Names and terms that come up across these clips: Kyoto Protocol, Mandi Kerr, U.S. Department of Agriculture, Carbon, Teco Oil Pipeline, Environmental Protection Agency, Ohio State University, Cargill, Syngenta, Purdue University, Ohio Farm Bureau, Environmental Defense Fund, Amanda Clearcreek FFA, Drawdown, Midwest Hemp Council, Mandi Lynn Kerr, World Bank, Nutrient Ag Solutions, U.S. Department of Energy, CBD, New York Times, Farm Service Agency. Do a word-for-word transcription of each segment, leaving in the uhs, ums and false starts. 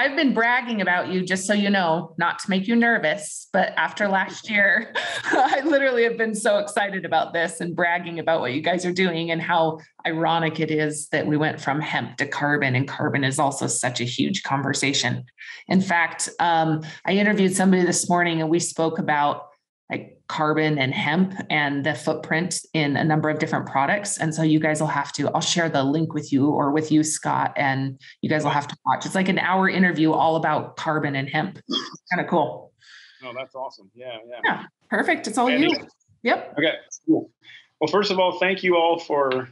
I've been bragging about you, just so you know, not to make you nervous, but after last year, I literally have been so excited about this and bragging about what you guys are doing and how ironic it is that we went from hemp to carbon, and carbon is also such a huge conversation. In fact, um, I interviewed somebody this morning and we spoke about like carbon and hemp and the footprint in a number of different products. And so you guys will have to, I'll share the link with you or with you, Scott, and you guys will have to watch. It's like an hour interview all about carbon and hemp. Kind of cool. No, that's awesome. Yeah. Yeah. Yeah, perfect. It's all and you. It. Yep. Okay. Cool. Well, first of all, thank you all for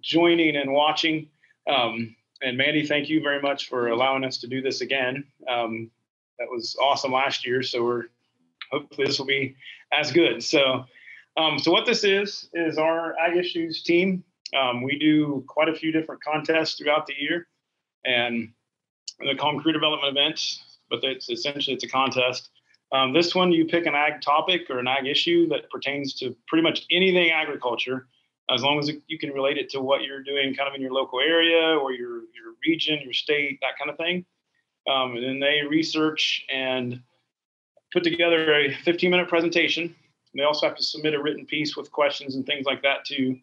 joining and watching. Um, and Mandy, thank you very much for allowing us to do this again. Um, that was awesome last year. So we're, hopefully this will be as good. So, um, so what this is, is our Ag Issues team. Um, we do quite a few different contests throughout the year, and they call them career development events, but it's essentially, it's a contest. Um, this one, you pick an ag topic or an ag issue that pertains to pretty much anything agriculture, as long as you can relate it to what you're doing kind of in your local area or your, your region, your state, that kind of thing. Um, and then they research and put together a fifteen minute presentation. And they also have to submit a written piece with questions and things like that too.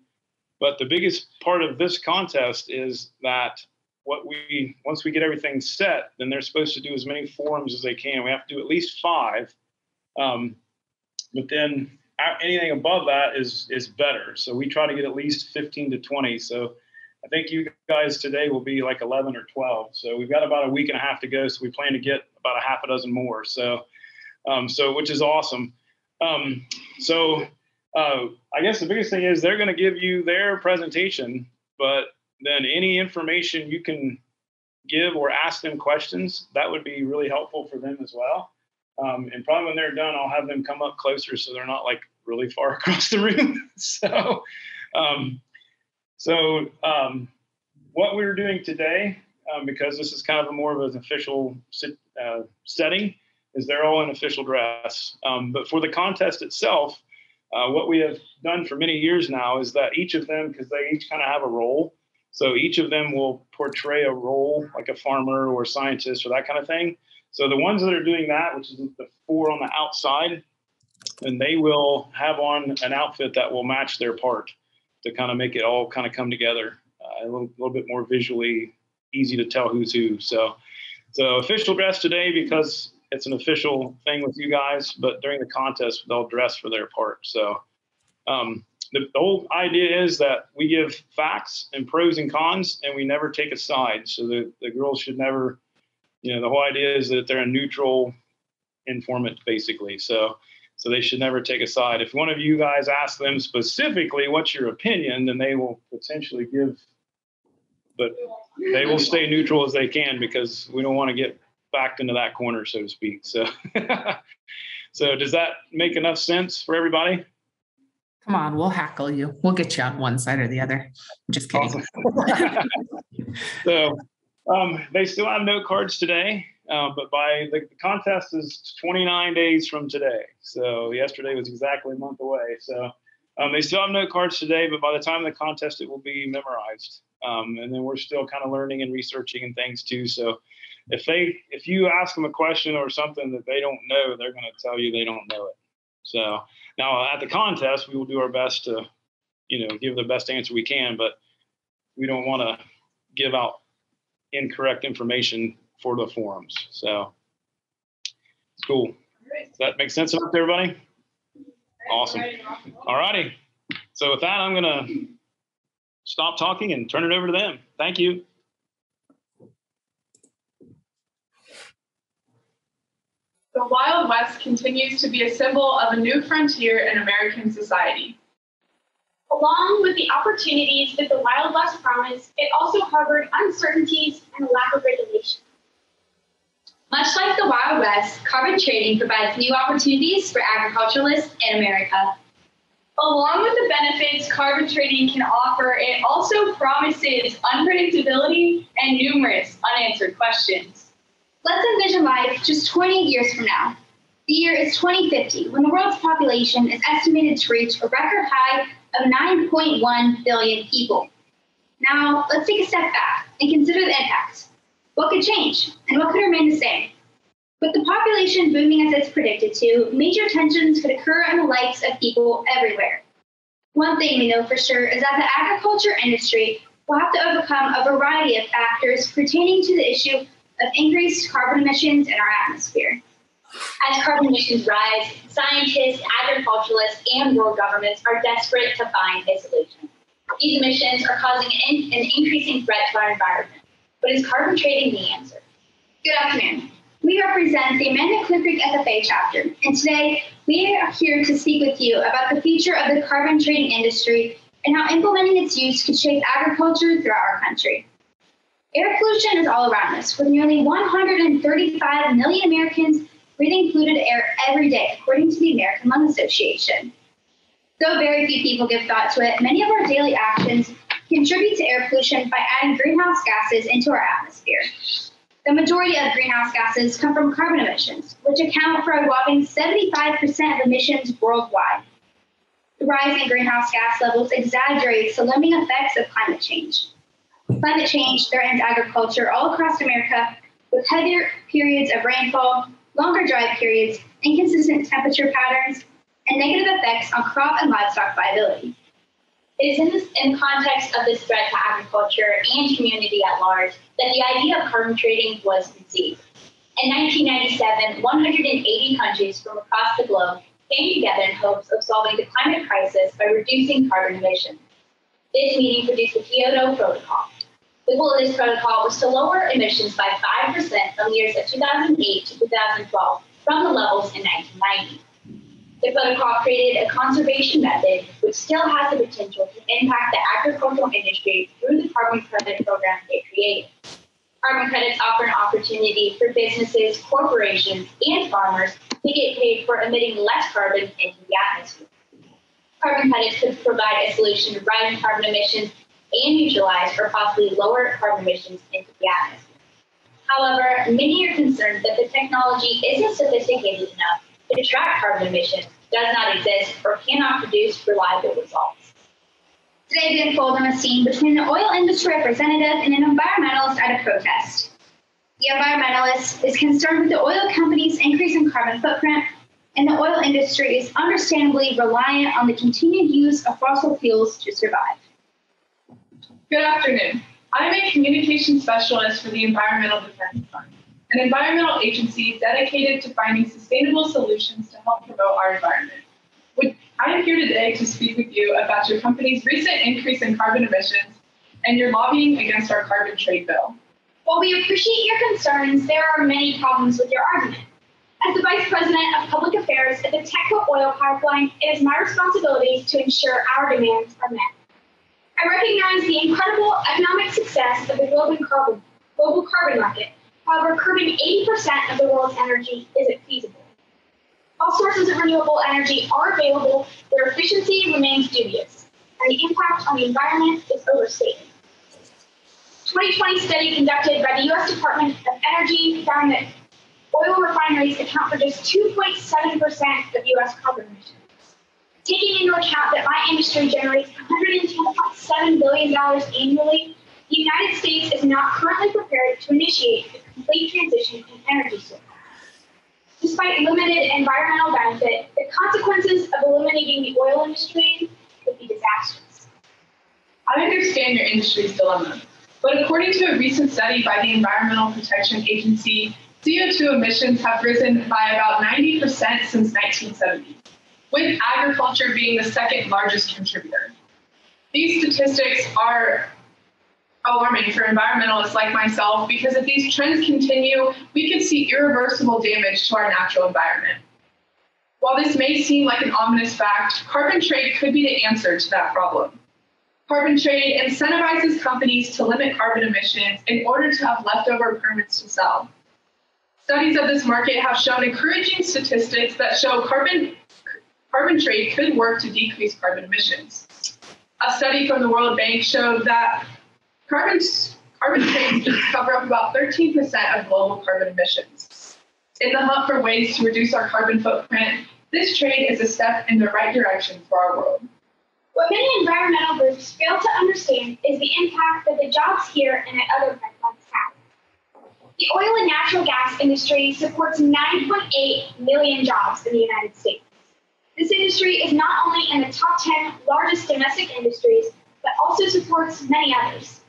But the biggest part of this contest is that what we, once we get everything set, then they're supposed to do as many forums as they can. We have to do at least five. Um, but then anything above that is, is better. So we try to get at least fifteen to twenty. So I think you guys today will be like eleven or twelve. So we've got about a week and a half to go. So we plan to get about a half a dozen more. So Um, so, which is awesome. Um, so, uh, I guess the biggest thing is they're going to give you their presentation, but then any information you can give or ask them questions, that would be really helpful for them as well. Um, and probably when they're done, I'll have them come up closer so they're not like really far across the room. so, um, so um, what we're doing today, um, because this is kind of a more of an official uh, setting, is they're all in official dress. Um, but for the contest itself, uh, what we have done for many years now is that each of them, because they each kind of have a role, so each of them will portray a role, like a farmer or a scientist or that kind of thing. So the ones that are doing that, which is the four on the outside, and they will have on an outfit that will match their part to kind of make it all kind of come together uh, a little, little bit more visually easy to tell who's who. So, so official dress today because it's an official thing with you guys, but during the contest, they'll dress for their part. So um, the, the whole idea is that we give facts and pros and cons, and we never take a side. So the, the girls should never, you know, the whole idea is that they're a neutral informant, basically. So, so they should never take a side. If one of you guys asks them specifically, what's your opinion, then they will potentially give, but they will stay neutral as they can because we don't want to get backed into that corner, so to speak. So, so does that make enough sense for everybody? Come on, we'll hackle you. We'll get you on one side or the other. I'm just kidding. Awesome. So, um, they still have note cards today, uh, but by the, the contest is twenty-nine days from today. So yesterday was exactly a month away. So um, they still have note cards today, but by the time of the contest, it will be memorized. Um, and then we're still kind of learning and researching and things too. So if they, if you ask them a question or something that they don't know, they're going to tell you they don't know it. So now at the contest, we will do our best to, you know, give the best answer we can, but we don't want to give out incorrect information for the forums. So it's cool. Does that make sense enough to everybody? Awesome. All righty. So with that, I'm going to stop talking and turn it over to them. Thank you. The Wild West continues to be a symbol of a new frontier in American society. Along with the opportunities that the Wild West promised, it also harbored uncertainties and a lack of regulation. Much like the Wild West, carbon trading provides new opportunities for agriculturalists in America. Along with the benefits carbon trading can offer, it also promises unpredictability and numerous unanswered questions. Let's envision life just twenty years from now. The year is twenty fifty, when the world's population is estimated to reach a record high of nine point one billion people. Now, let's take a step back and consider the impact. What could change, and what could remain the same? With the population booming as it's predicted to, major tensions could occur in the lives of people everywhere. One thing we know for sure is that the agriculture industry will have to overcome a variety of factors pertaining to the issue of increased carbon emissions in our atmosphere. As carbon emissions rise, scientists, agriculturalists, and world governments are desperate to find a solution. These emissions are causing an increasing threat to our environment. But is carbon trading the answer? Good afternoon. We represent the Amanda Clearcreek F F A chapter, and today we are here to speak with you about the future of the carbon trading industry and how implementing its use could shape agriculture throughout our country. Air pollution is all around us, with nearly one hundred thirty-five million Americans breathing polluted air every day, according to the American Lung Association. Though very few people give thought to it, many of our daily actions contribute to air pollution by adding greenhouse gases into our atmosphere. The majority of greenhouse gases come from carbon emissions, which account for a whopping seventy-five percent of emissions worldwide. The rise in greenhouse gas levels exaggerates the limiting effects of climate change. Climate change threatens agriculture all across America with heavier periods of rainfall, longer dry periods, inconsistent temperature patterns, and negative effects on crop and livestock viability. It is in, this, in the context of this threat to agriculture and community at large that the idea of carbon trading was conceived. In nineteen ninety-seven, one hundred eighty countries from across the globe came together in hopes of solving the climate crisis by reducing carbon emissions. This meeting produced the Kyoto Protocol. The goal of this protocol was to lower emissions by five percent from the years of two thousand eight to two thousand twelve from the levels in nineteen ninety. The protocol created a conservation method which still has the potential to impact the agricultural industry through the carbon credit program it created. Carbon credits offer an opportunity for businesses, corporations, and farmers to get paid for emitting less carbon into the atmosphere. Carbon credits could provide a solution to rising carbon emissions and neutralize or possibly lower carbon emissions into the atmosphere. However, many are concerned that the technology isn't sophisticated enough to track carbon emissions, does not exist, or cannot produce reliable results. Today, we unfold on a scene between an oil industry representative and an environmentalist at a protest. The environmentalist is concerned with the oil company's increase in carbon footprint, and the oil industry is understandably reliant on the continued use of fossil fuels to survive. Good afternoon. I'm a communication specialist for the Environmental Defense Fund, an environmental agency dedicated to finding sustainable solutions to help promote our environment. I am here today to speak with you about your company's recent increase in carbon emissions and your lobbying against our carbon trade bill. While we appreciate your concerns, there are many problems with your argument. As the Vice President of Public Affairs at the Teco Oil Pipeline, it is my responsibility to ensure our demands are met. I recognize the incredible economic success of the global carbon, global carbon market. However, curbing eighty percent of the world's energy isn't feasible. All sources of renewable energy are available, their efficiency remains dubious, and the impact on the environment is overstated. A twenty twenty study conducted by the U S Department of Energy found that oil refineries account for just two point seven percent of U S carbon emissions. Taking into account that my industry generates one hundred ten point seven billion dollars annually, the United States is not currently prepared to initiate the complete transition in energy sources. Despite limited environmental benefit, the consequences of eliminating the oil industry could be disastrous. I understand your industry's dilemma, but according to a recent study by the Environmental Protection Agency, C O two emissions have risen by about ninety percent since nineteen seventy, with agriculture being the second largest contributor. These statistics are alarming for environmentalists like myself, because if these trends continue, we could see irreversible damage to our natural environment. While this may seem like an ominous fact, carbon trade could be the answer to that problem. Carbon trade incentivizes companies to limit carbon emissions in order to have leftover permits to sell. Studies of this market have shown encouraging statistics that show carbon, carbon trade could work to decrease carbon emissions. A study from the World Bank showed that Carbon, carbon trades cover up about thirteen percent of global carbon emissions. In the hunt for ways to reduce our carbon footprint, this trade is a step in the right direction for our world. What many environmental groups fail to understand is the impact that the jobs here and at other pipelines have. The oil and natural gas industry supports nine point eight million jobs in the United States. This industry is not only in the top ten largest domestic industries, but also supports many others.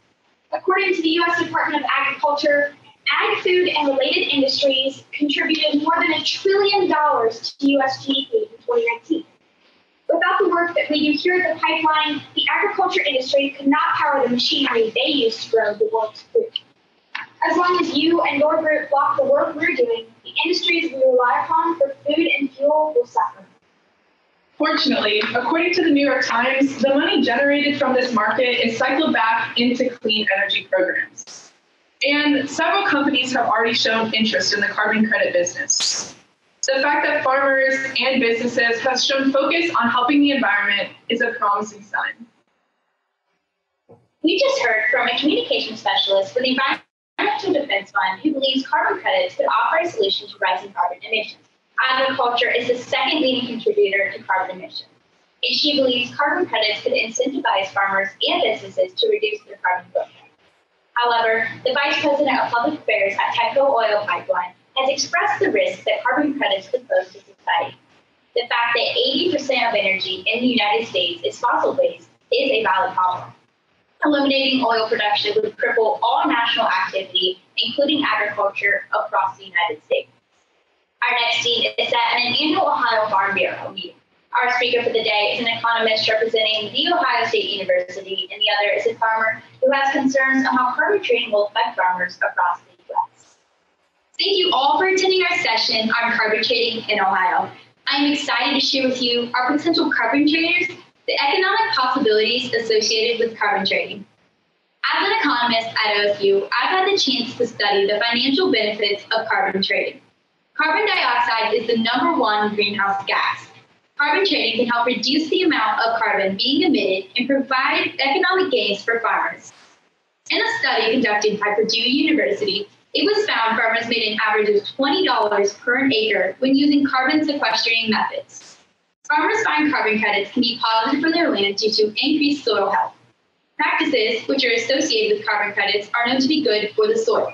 According to the U S Department of Agriculture, ag food and related industries contributed more than a trillion dollars to U S G D P in twenty nineteen. Without the work that we do here at the pipeline, the agriculture industry could not power the machinery they use to grow the world's food. As long as you and your group block the work we're doing, the industries we rely upon for food and fuel will suffer. Fortunately, according to the New York Times, the money generated from this market is cycled back into clean energy programs. And several companies have already shown interest in the carbon credit business. The fact that farmers and businesses have shown focus on helping the environment is a promising sign. We just heard from a communication specialist for the Environmental Defense Fund who believes carbon credits could offer a solution to rising carbon emissions. Agriculture is the second leading contributor to carbon emissions, and she believes carbon credits could incentivize farmers and businesses to reduce their carbon footprint. However, the Vice President of Public Affairs at Teco Oil Pipeline has expressed the risk that carbon credits could pose to society. The fact that eighty percent of energy in the United States is fossil-based is a valid problem. Eliminating oil production would cripple all national activity, including agriculture, across the United States. Our next scene is set in an annual Ohio Farm Bureau meeting. Our speaker for the day is an economist representing the Ohio State University, and the other is a farmer who has concerns on how carbon trading will affect farmers across the U S Thank you all for attending our session on carbon trading in Ohio. I'm excited to share with you our potential carbon traders, the economic possibilities associated with carbon trading. As an economist at O S U, I've had the chance to study the financial benefits of carbon trading. Carbon dioxide is the number one greenhouse gas. Carbon trading can help reduce the amount of carbon being emitted and provide economic gains for farmers. In a study conducted by Purdue University, it was found farmers made an average of twenty dollars per acre when using carbon sequestering methods. Farmers find carbon credits can be positive for their land due to increased soil health. Practices which are associated with carbon credits are known to be good for the soil.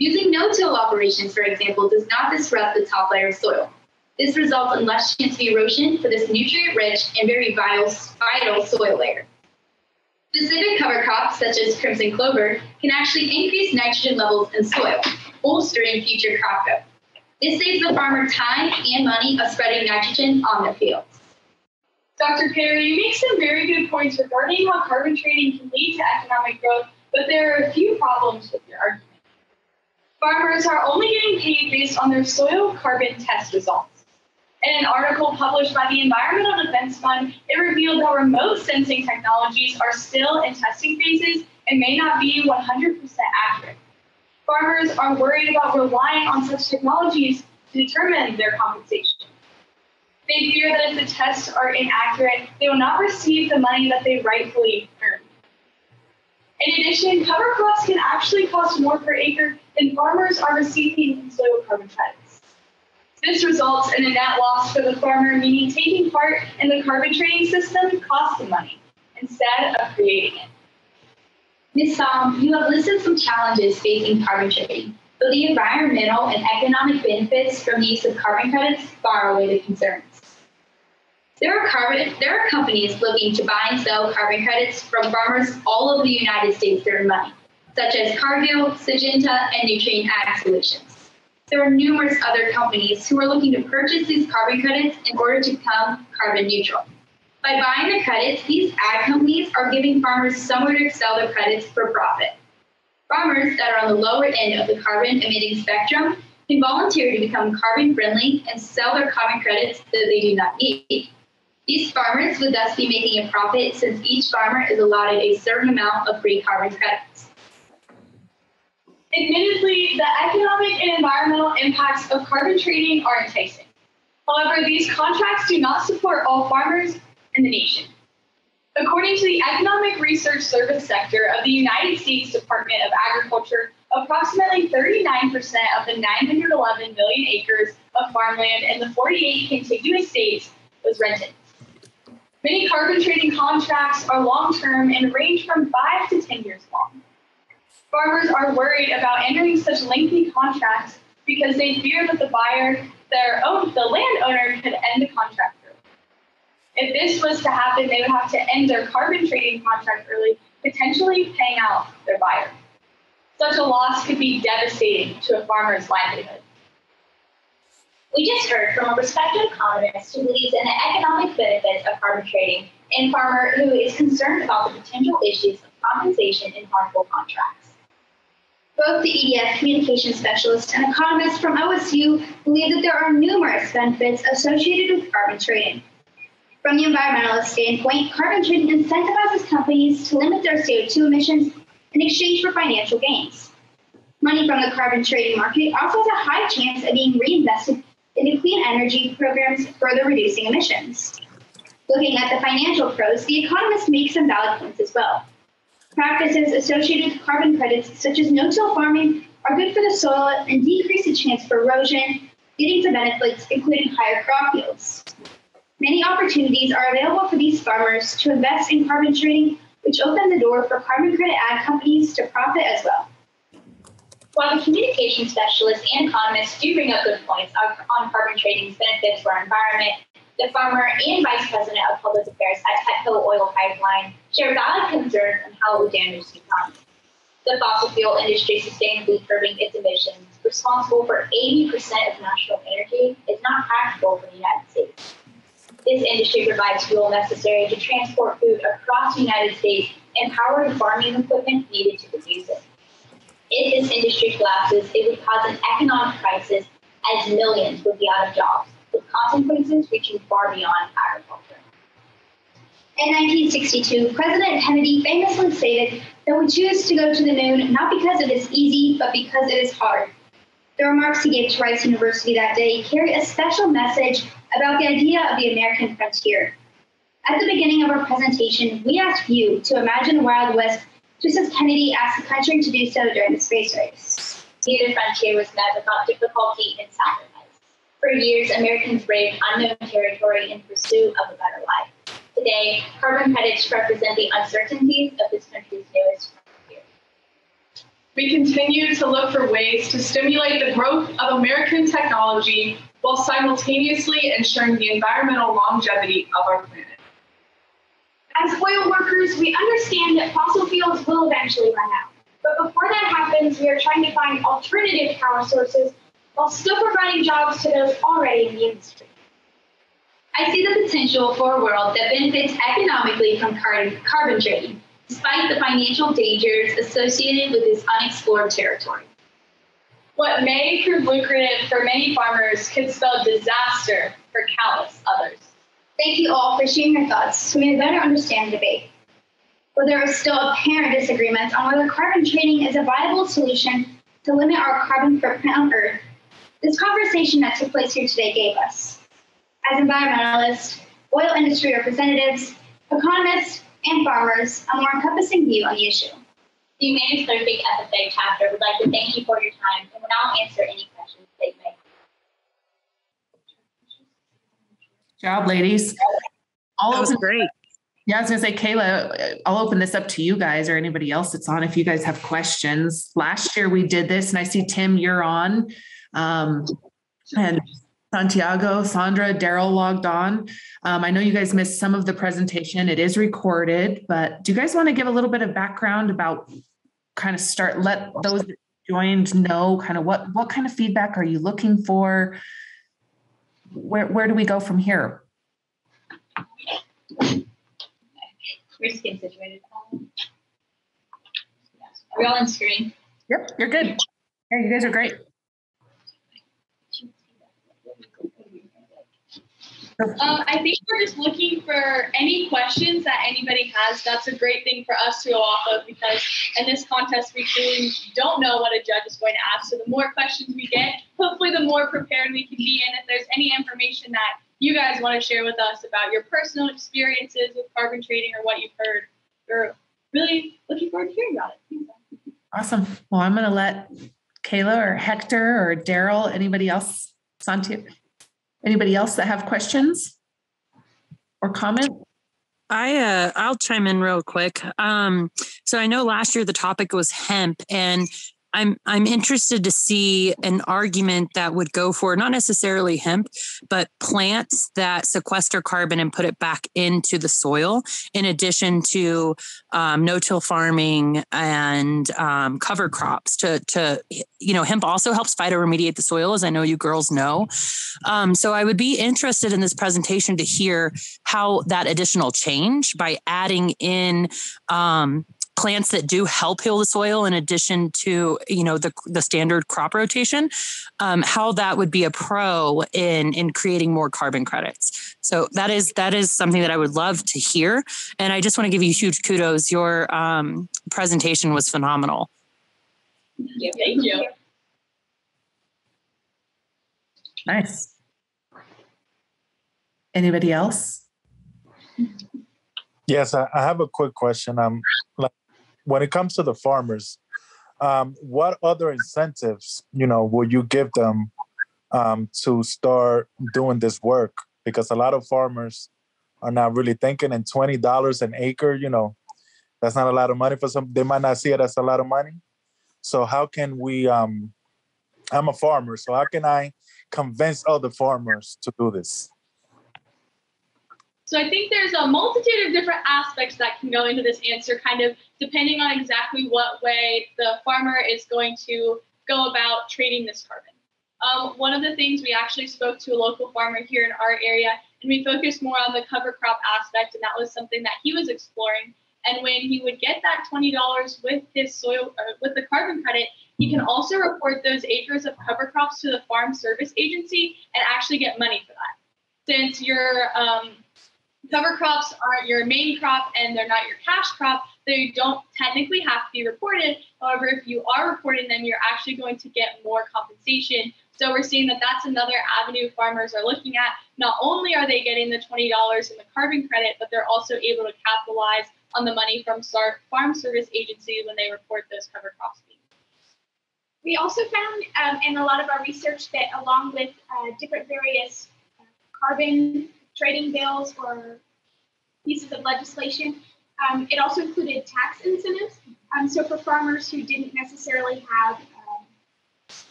Using no-till operations, for example, does not disrupt the top layer of soil. This results in less chance of erosion for this nutrient-rich and very vital, vital soil layer. Specific cover crops, such as crimson clover, can actually increase nitrogen levels in soil, bolstering future crop growth. This saves the farmer time and money of spreading nitrogen on their fields. Doctor Perry, you make some very good points regarding how carbon trading can lead to economic growth, but there are a few problems with your argument. Farmers are only getting paid based on their soil carbon test results. In an article published by the Environmental Defense Fund, it revealed how remote sensing technologies are still in testing phases and may not be one hundred percent accurate. Farmers are worried about relying on such technologies to determine their compensation. They fear that if the tests are inaccurate, they will not receive the money that they rightfully earn. In addition, cover crops can actually cost more per acre than farmers are receiving in soil carbon credits. This results in a net loss for the farmer, meaning taking part in the carbon trading system costs them money instead of creating it. Miz Song, you have listed some challenges facing carbon trading, but the environmental and economic benefits from the use of carbon credits far away the concerns. There are, carbon, there are companies looking to buy and sell carbon credits from farmers all over the United States for money, such as Cargill, Syngenta, and Nutrient Ag Solutions. There are numerous other companies who are looking to purchase these carbon credits in order to become carbon neutral. By buying the credits, these ag companies are giving farmers somewhere to sell their credits for profit. Farmers that are on the lower end of the carbon emitting spectrum can volunteer to become carbon friendly and sell their carbon credits that they do not need. These farmers would thus be making a profit since each farmer is allotted a certain amount of free carbon credits. Admittedly, the economic and environmental impacts of carbon trading are enticing. However, these contracts do not support all farmers in the nation. According to the Economic Research Service sector of the United States Department of Agriculture, approximately thirty-nine percent of the nine hundred eleven million acres of farmland in the forty-eight contiguous states was rented. Many carbon trading contracts are long-term and range from five to ten years long. Farmers are worried about entering such lengthy contracts because they fear that the buyer, their own, the landowner, could end the contract early. If this was to happen, they would have to end their carbon trading contract early, potentially paying out their buyer. Such a loss could be devastating to a farmer's livelihood. We just heard from a respected economist who believes in the economic benefits of carbon trading and farmer who is concerned about the potential issues of compensation in harmful contracts. Both the E D F communication specialist and economists from O S U believe that there are numerous benefits associated with carbon trading. From the environmentalist standpoint, carbon trading incentivizes companies to limit their C O two emissions in exchange for financial gains. Money from the carbon trading market also has a high chance of being reinvested into clean energy programs, further reducing emissions. Looking at the financial pros, the economist makes some valid points as well. Practices associated with carbon credits, such as no-till farming, are good for the soil and decrease the chance for erosion, leading to benefits including higher crop yields. Many opportunities are available for these farmers to invest in carbon trading, which open the door for carbon credit ag companies to profit as well. While the communication specialists and economists do bring up good points on, on carbon trading's benefits for our environment, the farmer and vice president of public affairs at Teco Oil Pipeline share valid concerns on how it would damage the economy. The fossil fuel industry sustainably curbing its emissions, responsible for eighty percent of national energy, is not practical for the United States. This industry provides fuel necessary to transport food across the United States and power the farming equipment needed to produce it. If this industry collapses, it would cause an economic crisis as millions would be out of jobs, with consequences reaching far beyond agriculture. In nineteen sixty-two, President Kennedy famously stated that we choose to go to the moon not because it is easy, but because it is hard. The remarks he gave to Rice University that day carry a special message about the idea of the American frontier. At the beginning of our presentation, we asked you to imagine the Wild West, just as Kennedy asked the country to do so during the space race. Neither frontier was met without difficulty and sacrifice. For years, Americans braved unknown territory in pursuit of a better life. Today, carbon credits represent the uncertainties of this country's newest frontier. We continue to look for ways to stimulate the growth of American technology while simultaneously ensuring the environmental longevity of our planet. As oil workers, we understand that fossil fuels will eventually run out. But before that happens, we are trying to find alternative power sources while still providing jobs to those already in the industry. I see the potential for a world that benefits economically from carbon trading, despite the financial dangers associated with this unexplored territory. What may prove lucrative for many farmers could spell disaster for countless others. Thank you all for sharing your thoughts so we may better understand the debate. While there are still apparent disagreements on whether carbon trading is a viable solution to limit our carbon footprint on Earth, this conversation that took place here today gave us. As environmentalists, oil industry representatives, economists, and farmers, a more encompassing view on the issue. The Amanda Clearcreek F F A chapter would like to thank you for your time and will now answer any questions that you may have. Good job, ladies. All that was great. Yeah, I was going to say, Kayla, I'll open this up to you guys or anybody else that's on if you guys have questions. Last year we did this, and I see Tim, you're on, um, and Santiago, Sandra, Daryl logged on. Um, I know you guys missed some of the presentation. It is recorded, but do you guys want to give a little bit of background about kind of start, let those that joined know kind of what, what kind of feedback are you looking for? Where, where do we go from here? We're skin situated. Are we all on screen? Yep, you're good. Yeah, you guys are great. Um, I think we're just looking for any questions that anybody has. That's a great thing for us to go off of, because in this contest, we truly don't know what a judge is going to ask. So the more questions we get, hopefully the more prepared we can be. And if there's any information that you guys want to share with us about your personal experiences with carbon trading or what you've heard, we're really looking forward to hearing about it. Awesome. Well, I'm going to let Kayla or Hector or Daryl, anybody else, Santiago, anybody else that have questions or comments? I, uh, I'll chime in real quick. Um, so I know last year the topic was hemp, and I'm I'm interested to see an argument that would go for not necessarily hemp, but plants that sequester carbon and put it back into the soil, in addition to um, no-till farming and um, cover crops. To to you know, hemp also helps phytoremediate the soil, as I know you girls know. Um, so I would be interested in this presentation to hear how that additional change by adding in Um, plants that do help heal the soil, in addition to, you know, the the standard crop rotation, um, how that would be a pro in in creating more carbon credits. So that is that is something that I would love to hear. And I just want to give you huge kudos. Your um, presentation was phenomenal. Yeah, thank you. Nice. Anybody else? Yes, I, I have a quick question. Um, like, when it comes to the farmers, um, what other incentives, you know, will you give them um, to start doing this work? Because a lot of farmers are not really thinking, and twenty dollars an acre, you know, that's not a lot of money for some. They might not see it as a lot of money. So how can we, um, I'm a farmer, so how can I convince other farmers to do this? So I think there's a multitude of different aspects that can go into this answer, kind of depending on exactly what way the farmer is going to go about trading this carbon. Um, one of the things, we actually spoke to a local farmer here in our area, and we focused more on the cover crop aspect, and that was something that he was exploring. And when he would get that twenty dollars with his soil, or with the carbon credit, he can also report those acres of cover crops to the Farm Service Agency and actually get money for that. Since you're um, cover crops aren't your main crop and they're not your cash crop, they don't technically have to be reported. However, if you are reporting them, you're actually going to get more compensation. So we're seeing that that's another avenue farmers are looking at. Not only are they getting the twenty dollars in the carbon credit, but they're also able to capitalize on the money from Farm Service Agency when they report those cover crops. We also found um, in a lot of our research that, along with uh, different various uh, carbon trading bills or pieces of legislation, Um, it also included tax incentives. Um, so for farmers who didn't necessarily have, um,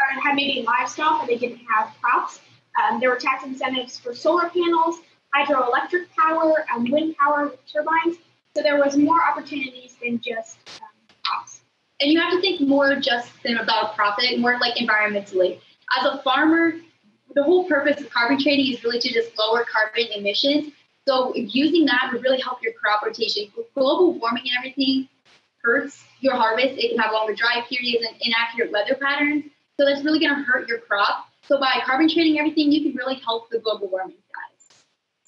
or had maybe livestock, or they didn't have crops, um, there were tax incentives for solar panels, hydroelectric power, um, wind power with turbines. So there was more opportunities than just um, crops. And you have to think more just than about profit, more like environmentally. As a farmer, the whole purpose of carbon trading is really to just lower carbon emissions. So using that would really help your crop rotation. Global warming and everything hurts your harvest. It can have longer dry periods and inaccurate weather patterns. So that's really going to hurt your crop. So by carbon trading everything, you can really help the global warming guys.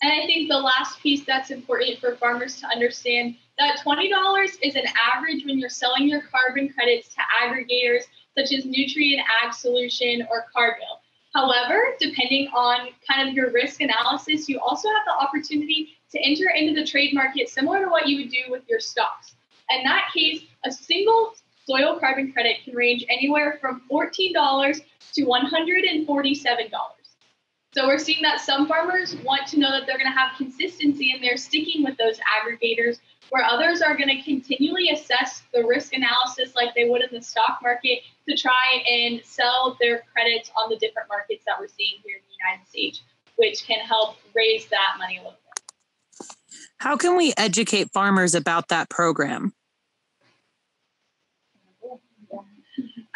And I think the last piece that's important for farmers to understand, that twenty dollars is an average when you're selling your carbon credits to aggregators such as Nutrient Ag Solution or Cargill. However, depending on kind of your risk analysis, you also have the opportunity to enter into the trade market similar to what you would do with your stocks. In that case, a single soil carbon credit can range anywhere from fourteen dollars to one hundred forty-seven dollars. So we're seeing that some farmers want to know that they're going to have consistency and they're sticking with those aggregators, where others are going to continually assess the risk analysis like they would in the stock market to try and sell their credits on the different markets that we're seeing here in the United States, which can help raise that money a little bit. How can we educate farmers about that program?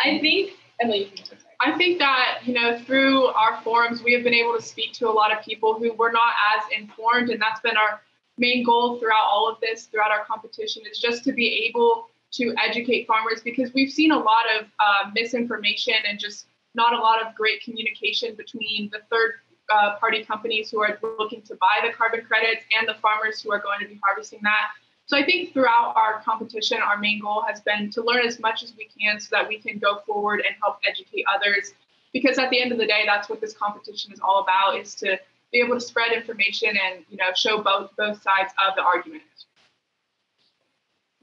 I think, Emily, I think that, you know, through our forums, we have been able to speak to a lot of people who were not as informed, and that's been our main goal throughout all of this, throughout our competition, is just to be able to educate farmers, because we've seen a lot of uh, misinformation and just not a lot of great communication between the third uh, party companies who are looking to buy the carbon credits and the farmers who are going to be harvesting that. So I think throughout our competition, our main goal has been to learn as much as we can so that we can go forward and help educate others, because at the end of the day, that's what this competition is all about, is to be able to spread information and, you know, show both both sides of the argument.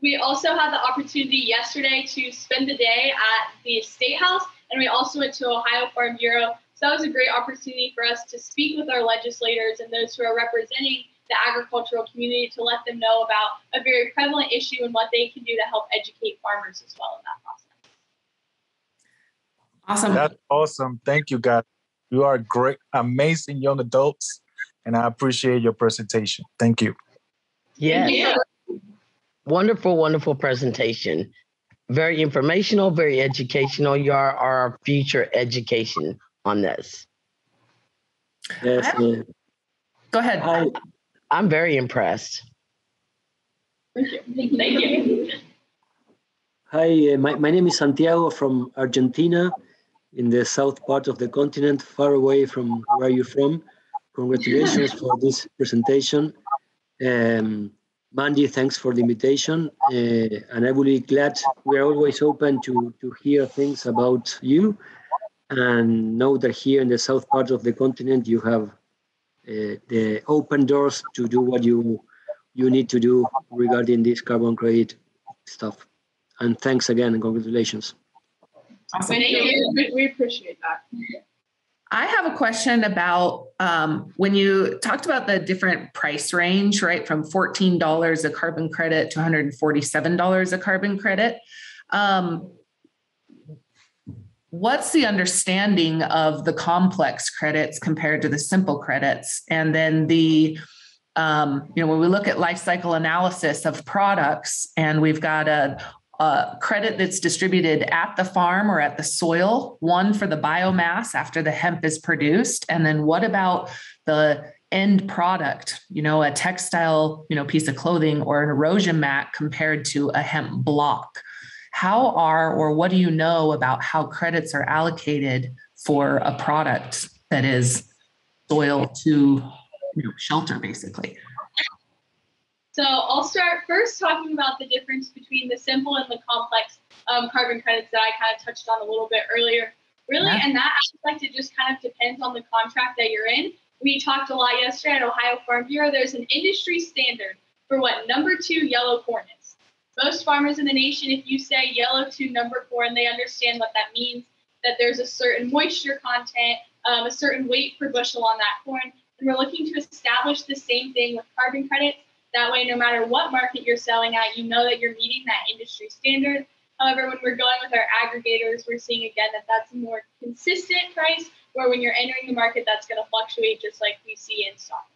We also had the opportunity yesterday to spend the day at the State House, and we also went to Ohio Farm Bureau. So that was a great opportunity for us to speak with our legislators and those who are representing the agricultural community to let them know about a very prevalent issue and what they can do to help educate farmers as well in that process. Awesome. That's awesome. Thank you, guys. You are great, amazing young adults, and I appreciate your presentation. Thank you. Yeah. yeah. Wonderful, wonderful presentation. Very informational, very educational. You are our future education on this. Yes. I, go ahead. I, I'm very impressed. Thank you. Thank you. Hi, uh, my, my name is Santiago from Argentina, in the south part of the continent, far away from where you're from. Congratulations for this presentation. Um, Mandi, thanks for the invitation. Uh, and I will be glad, we're always open to, to hear things about you, and know that here in the south part of the continent, you have uh, the open doors to do what you, you need to do regarding this carbon credit stuff. And thanks again, and congratulations. Awesome. Thank you. We appreciate that. I have a question about um, when you talked about the different price range, right, from fourteen dollars a carbon credit to one hundred forty-seven dollars a carbon credit. Um, what's the understanding of the complex credits compared to the simple credits? And then the um, you know, when we look at life cycle analysis of products, and we've got a Uh, credit that's distributed at the farm or at the soil, one for the biomass after the hemp is produced. And then what about the end product, you know, a textile, you know, piece of clothing or an erosion mat compared to a hemp block? How are, or what do you know about how credits are allocated for a product that is soil to, you know, shelter, basically? So I'll start first talking about the difference between the simple and the complex um, carbon credits that I kind of touched on a little bit earlier, really. Yeah. And that aspect, it just kind of depends on the contract that you're in. We talked a lot yesterday at Ohio Farm Bureau. There's an industry standard for what number two yellow corn is. Most farmers in the nation, if you say yellow to number four, and they understand what that means, that there's a certain moisture content, um, a certain weight per bushel on that corn. And we're looking to establish the same thing with carbon credits. That way, no matter what market you're selling at, you know that you're meeting that industry standard. However, when we're going with our aggregators, we're seeing again that that's a more consistent price, where when you're entering the market, that's going to fluctuate just like we see in stock.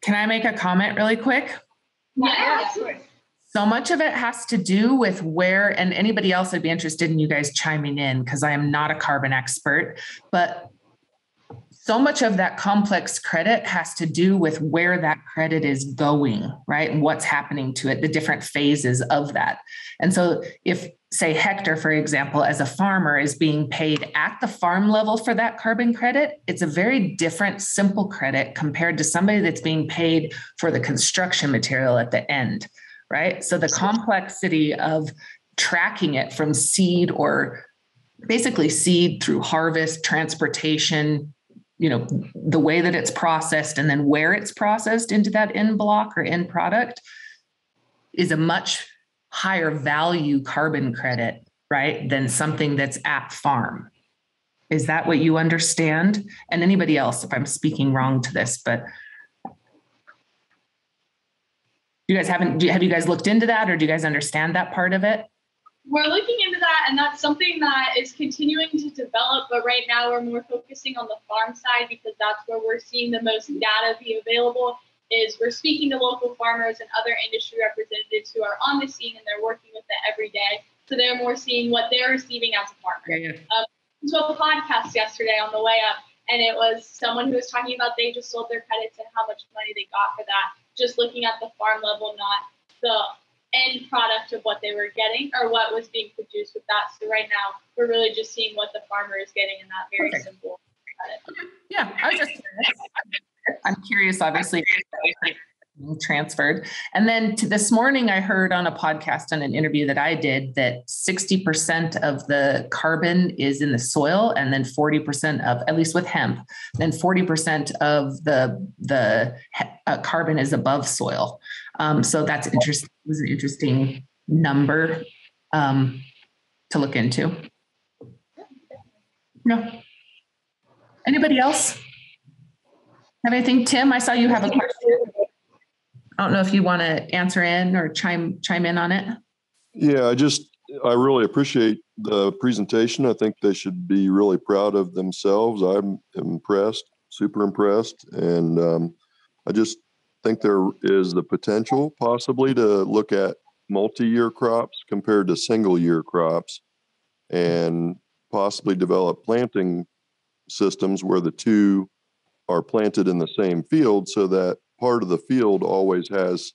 Can I make a comment really quick? Yeah, yeah, sure. So much of it has to do with where, and anybody else would be interested in you guys chiming in, because I am not a carbon expert, but so much of that complex credit has to do with where that credit is going, right? And what's happening to it, the different phases of that. And so if, say, Hector, for example, as a farmer is being paid at the farm level for that carbon credit, it's a very different simple credit compared to somebody that's being paid for the construction material at the end, right? So the complexity of tracking it from seed, or basically seed through harvest, transportation, you know, the way that it's processed, and then where it's processed into that end block or end product, is a much higher value carbon credit, right, than something that's at farm. Is that what you understand? And anybody else, if I'm speaking wrong to this, but you guys haven't, have you guys looked into that, or do you guys understand that part of it? We're looking into that, and that's something that is continuing to develop, but right now we're more focusing on the farm side, because that's where we're seeing the most data be available. Is we're speaking to local farmers and other industry representatives who are on the scene, and they're working with it every day. So they're more seeing what they're receiving as a farmer. Yeah, yeah. Um, I saw a podcast yesterday on the way up, and it was someone who was talking about they just sold their credits and how much money they got for that, just looking at the farm level, not the end product of what they were getting or what was being produced with that. So right now we're really just seeing what the farmer is getting in that very okay. simple credit. Yeah, I was just curious. I'm curious, obviously, transferred. And then to this morning I heard on a podcast and an interview that I did that sixty percent of the carbon is in the soil, and then forty percent of, at least with hemp, then forty percent of the the uh, carbon is above soil. Um, so that's interesting. It was an interesting number um, to look into. No. Anybody else? And I think, Tim, I saw you have a question. I don't know if you want to answer in or chime chime in on it. Yeah, I just, I really appreciate the presentation. I think they should be really proud of themselves. I'm impressed, super impressed. And um, I just think there is the potential possibly to look at multi-year crops compared to single-year crops and possibly develop planting systems where the two are planted in the same field so that part of the field always has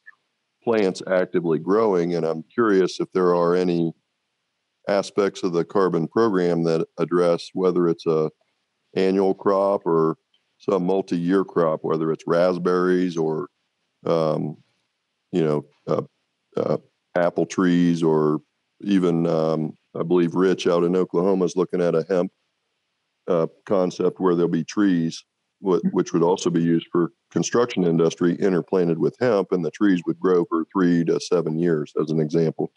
plants actively growing. And I'm curious if there are any aspects of the carbon program that address whether it's a annual crop or some multi-year crop, whether it's raspberries or, um, you know, uh, uh, apple trees, or even, um, I believe Rich out in Oklahoma is looking at a hemp uh, concept where there'll be trees, which would also be used for construction industry, interplanted with hemp, and the trees would grow for three to seven years as an example.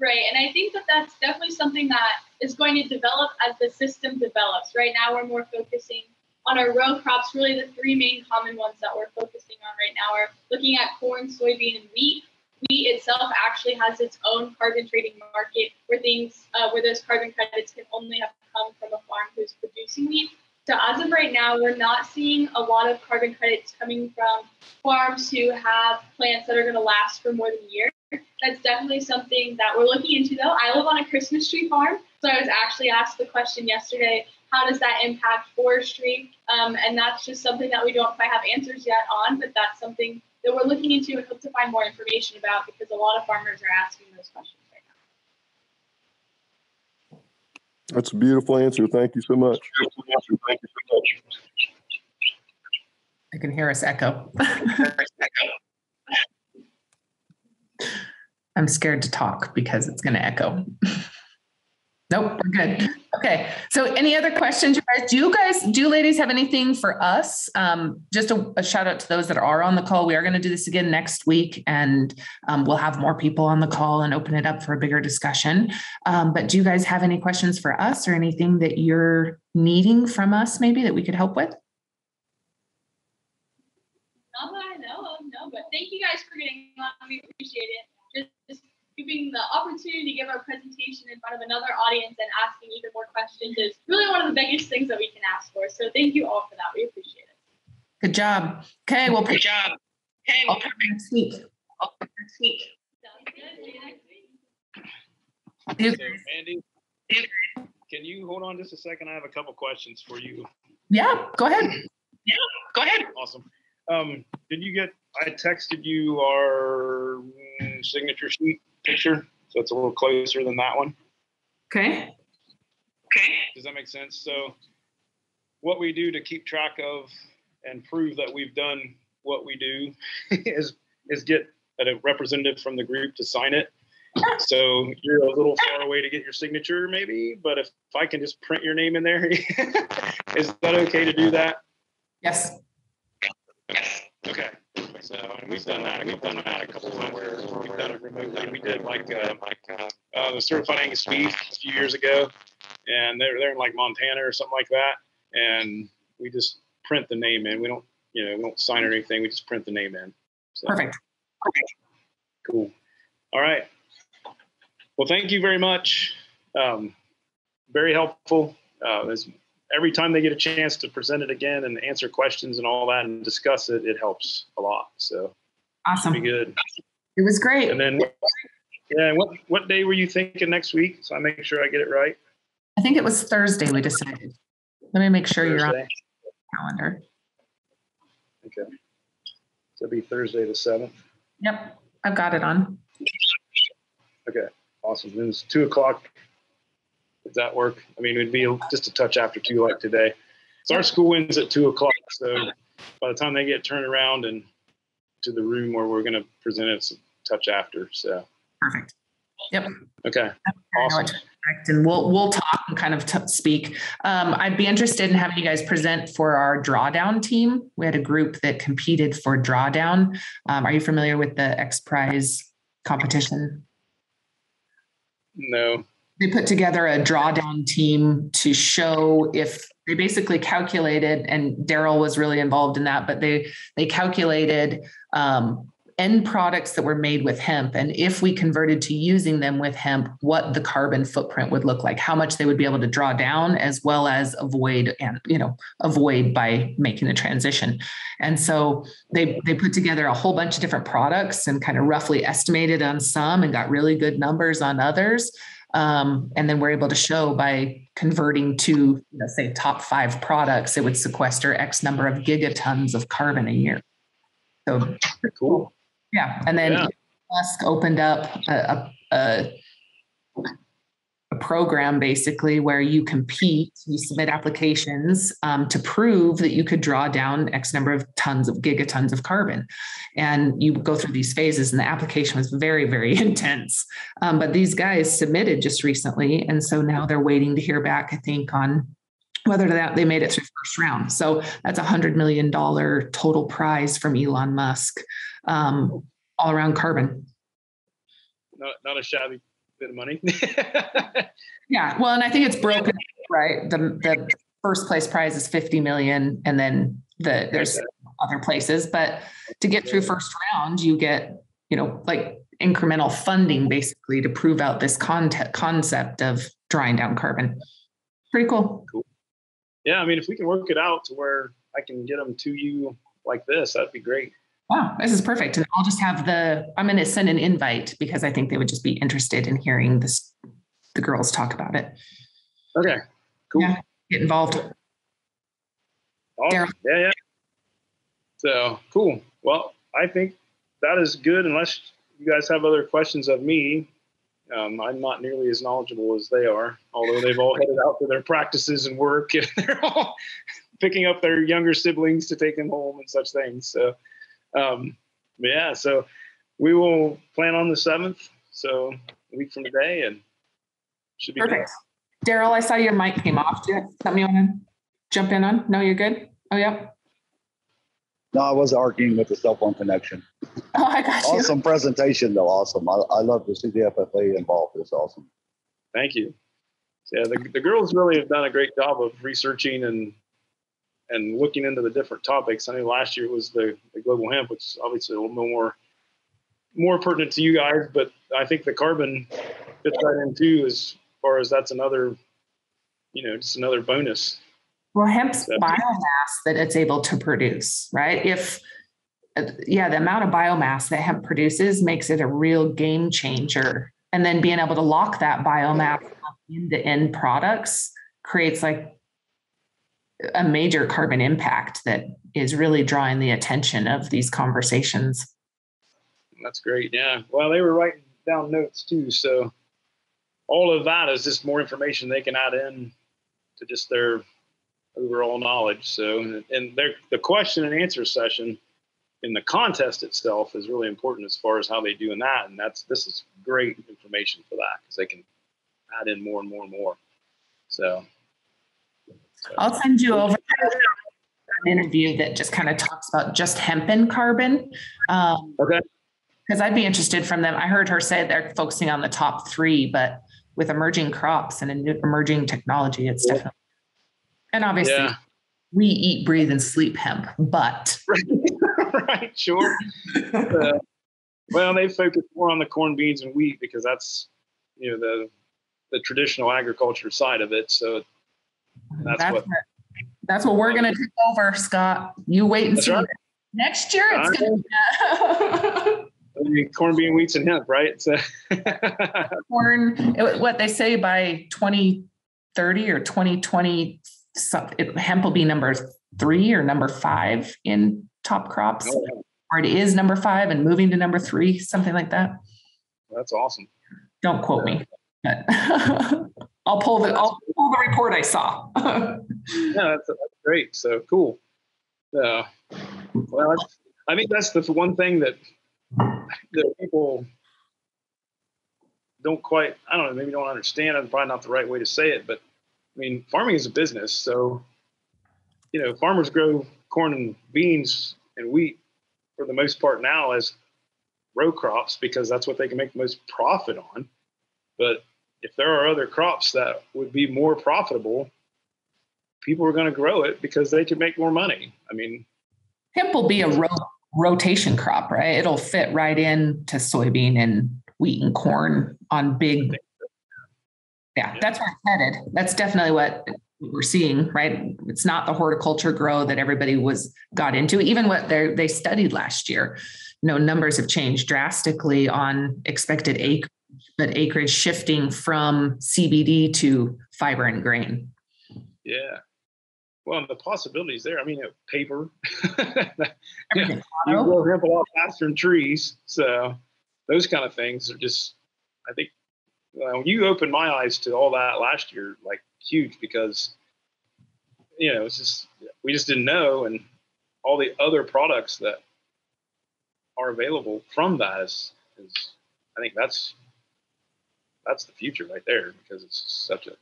Right, and I think that that's definitely something that is going to develop as the system develops. Right now we're more focusing on our row crops. Really the three main common ones that we're focusing on right now are looking at corn, soybean, and wheat. Wheat itself actually has its own carbon trading market where things, uh, where those carbon credits can only have come from a farm who's producing wheat. So as of right now, we're not seeing a lot of carbon credits coming from farms who have plants that are going to last for more than a year. That's definitely something that we're looking into, though. I live on a Christmas tree farm, so I was actually asked the question yesterday, how does that impact forestry? Um, and that's just something that we don't quite have answers yet on, but that's something that we're looking into and hope to find more information about, because a lot of farmers are asking those questions right now. That's a beautiful answer. Thank you so much. Thank you so much. I can hear us echo. I'm scared to talk because it's going to echo. Nope, we're good. Okay. So any other questions? Do you guys, do you ladies have anything for us? Um, just a, a shout out to those that are on the call. We are going to do this again next week, and um, we'll have more people on the call and open it up for a bigger discussion. Um, but do you guys have any questions for us or anything that you're needing from us maybe that we could help with? Not that I know of, no, but thank you guys for getting on. We appreciate it. Just, just giving the opportunity to give our presentation in front of another audience and asking even more questions is really one of the biggest things that we can ask for. So thank you all for that. We appreciate it. Good job. Okay, well, good job. Okay, we'll come next week. I'll come next week. Sounds good. See you next week. So, Mandy, can you hold on just a second? I have a couple questions for you. Yeah, go ahead. Yeah, go ahead. Awesome. Um, did you get, I texted you our signature sheet picture, so it's a little closer than that one. Okay. Okay. Does that make sense? So what we do to keep track of and prove that we've done what we do is is get a representative from the group to sign it. So you're a little far away to get your signature maybe, but if, if I can just print your name in there, is that okay to do that? Yes. Yes. Okay. So and we've done that. We've done that a couple of times where we've done it remotely. We did like uh, like uh, uh, the Certified Angus Beef a few years ago, and they're they're in like Montana or something like that. And we just print the name in. We don't you know we don't sign or anything. We just print the name in. So. Perfect. Perfect. Cool. All right. Well, thank you very much. Um, very helpful. Uh, this, Every time they get a chance to present it again and answer questions and all that and discuss it, it helps a lot. So awesome. Be good. It was great. And then, yeah, what, what day were you thinking next week? So I make sure I get it right. I think it was Thursday we decided. Let me make sure Thursday. You're on the calendar. Okay. So it'll be Thursday the seventh. Yep. I've got it on. Okay. Awesome. Then it's two o'clock. Does that work? I mean, it'd be just a touch after two like today. So our school ends at two o'clock. So by the time they get turned around and to the room where we're going to present it, it's a touch after. So perfect. Yep. Okay. Awesome. And we'll we'll talk and kind of t speak. Um, I'd be interested in having you guys present for our Drawdown team. We had a group that competed for Drawdown. Um, are you familiar with the X Prize competition? No. They put together a drawdown team to show if they basically calculated, and Daryl was really involved in that, but they, they calculated um, end products that were made with hemp. And if we converted to using them with hemp, what the carbon footprint would look like, how much they would be able to draw down, as well as avoid, and, you know, avoid by making the transition. And so they, they put together a whole bunch of different products and kind of roughly estimated on some and got really good numbers on others. Um, and then we're able to show by converting to, you know, say, top five products, it would sequester X number of gigatons of carbon a year. So cool. Yeah. And then yeah. Musk opened up a, a, a program basically where you compete, you submit applications um, to prove that you could draw down X number of tons of gigatons of carbon. And you go through these phases, and the application was very, very intense. Um, but these guys submitted just recently. And so now they're waiting to hear back, I think, on whether that they made it through first round. So that's a hundred million dollar total prize from Elon Musk, um, all around carbon. Not, not a shabby bit of money. Yeah. Well, and I think it's broken, right? The, the first place prize is fifty million. And then the, there's other places, but to get through first round, you get, you know, like incremental funding basically to prove out this concept concept of drawing down carbon. Pretty cool. Cool. Yeah, I mean, if we can work it out to where I can get them to you like this, that'd be great. Wow, this is perfect. And I'll just have the, I'm going to send an invite because I think they would just be interested in hearing this, the girls talk about it. Okay, cool. Yeah, get involved. Awesome. Yeah, yeah. So, cool. Well, I think that is good unless you guys have other questions of me. Um, I'm not nearly as knowledgeable as they are, although they've all headed out for their practices and work, and they're all picking up their younger siblings to take them home and such things. So, um, yeah, so we will plan on the seventh, so a week from today, and should be perfect. Good. Daryl, I saw your mic came off. Do you have something you want to jump in on? No, you're good? Oh, yeah. No, I was arguing with the cell phone connection. Oh, I got you. Awesome presentation, though. Awesome. I, I love to see the F F A involved. It's awesome. Thank you. Yeah, the, the girls really have done a great job of researching and and looking into the different topics. I know last year was the, the global hemp, which is obviously a little more more pertinent to you guys, but I think the carbon fits right in too, as far as that's another, you know, just another bonus. Well, hemp's biomass that it's able to produce, right? If, yeah, the amount of biomass that hemp produces makes it a real game changer. And then being able to lock that biomass into end products creates like a major carbon impact that is really drawing the attention of these conversations. That's great. Yeah. Well, they were writing down notes too. So all of that is just more information they can add in to just their overall knowledge. So, and their, the question and answer session in the contest itself is really important as far as how they do in that. And that's, this is great information for that because they can add in more and more and more. So, so. I'll send you over an interview that just kind of talks about just hemp and carbon. Um, okay. Because I'd be interested from them. I heard her say they're focusing on the top three, but with emerging crops and emerging technology, it's yeah. definitely. And obviously, yeah. we eat, breathe, and sleep hemp, but. Right, sure. uh, well, they focus more on the corn, beans, and wheat because that's, you know, the the traditional agriculture side of it. So that's, that's what. It. That's what we're going to take over, Scott. You wait and that's see. Right. Next year, it's right. going to be corn, bean, wheats, and hemp, right? So corn, it, what they say by twenty thirty or twenty twenty. So it, hemp will be number three or number five in top crops, oh, yeah. or it is number five and moving to number three, something like that. That's awesome. Don't quote me, but I'll pull the I'll pull the report I saw. Yeah, that's, that's great. So cool. Uh, well, I think that's the one thing that that people don't quite. I don't know. Maybe don't understand. I'm probably not the right way to say it, but. I mean, farming is a business. So, you know, farmers grow corn and beans and wheat for the most part now as row crops because that's what they can make the most profit on. But if there are other crops that would be more profitable, people are going to grow it because they can make more money. I mean, hemp will be a ro- rotation crop, right? It'll fit right in to soybean and wheat and corn on big. Yeah, yeah. That's where it's headed. That's definitely what we're seeing, right? It's not the horticulture grow that everybody was got into, even what they they studied last year. You know, numbers have changed drastically on expected acreage, but acreage shifting from C B D to fiber and grain. Yeah. Well, and the possibilities there, I mean, paper, everything. You know, you grow hemp a lot faster than trees. So those kind of things are just, I think, uh, you opened my eyes to all that last year, like huge, because, you know, it's just, we just didn't know. And all the other products that are available from that is, is I think that's, that's the future right there, because it's such a,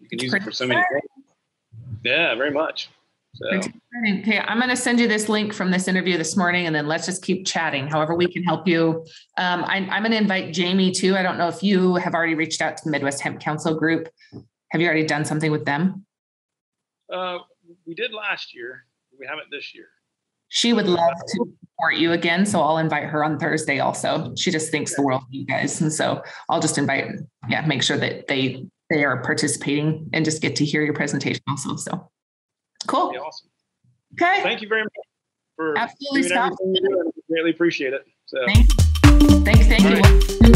you can use it for so many things. Yeah, very much. So. Okay, I'm going to send you this link from this interview this morning, and then let's just keep chatting however we can help you. Um, I, I'm going to invite Jamie too. I don't know if you have already reached out to the Midwest Hemp Council group. Have you already done something with them? Uh, we did last year. We haven't this year. She would love to support you again, so I'll invite her on Thursday also. She just thinks the world of you guys, and so I'll just invite, yeah, make sure that they they are participating and just get to hear your presentation also. So cool. Awesome. Okay. Thank you very much for absolutely doing everything you do. I really appreciate it. So. Thanks. Thanks. Thank you.